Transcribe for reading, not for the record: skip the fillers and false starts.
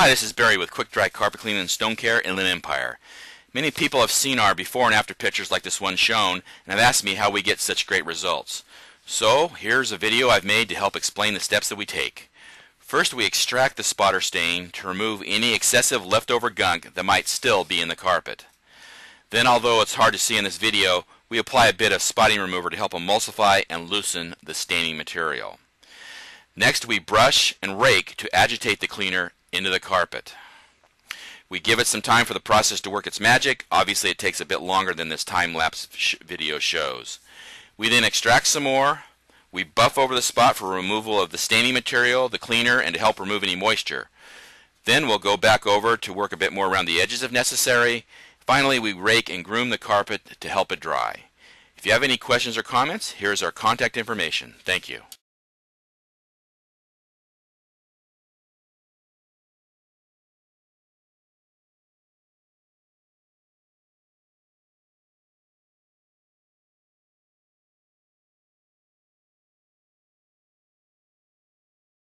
Hi, this is Barry with Quick Dry Carpet Cleaning and Stone Care, Inland Empire. Many people have seen our before and after pictures like this one shown and have asked me how we get such great results. So here's a video I've made to help explain the steps that we take. First, we extract the spot or stain to remove any excessive leftover gunk that might still be in the carpet. Then, although it's hard to see in this video, we apply a bit of spotting remover to help emulsify and loosen the staining material. Next, we brush and rake to agitate the cleaner into the carpet. We give it some time for the process to work its magic. Obviously, it takes a bit longer than this time-lapse video shows. We then extract some more. We buff over the spot for removal of the staining material, the cleaner, and to help remove any moisture. Then we'll go back over to work a bit more around the edges if necessary. Finally, we rake and groom the carpet to help it dry. If you have any questions or comments, here's our contact information. Thank you.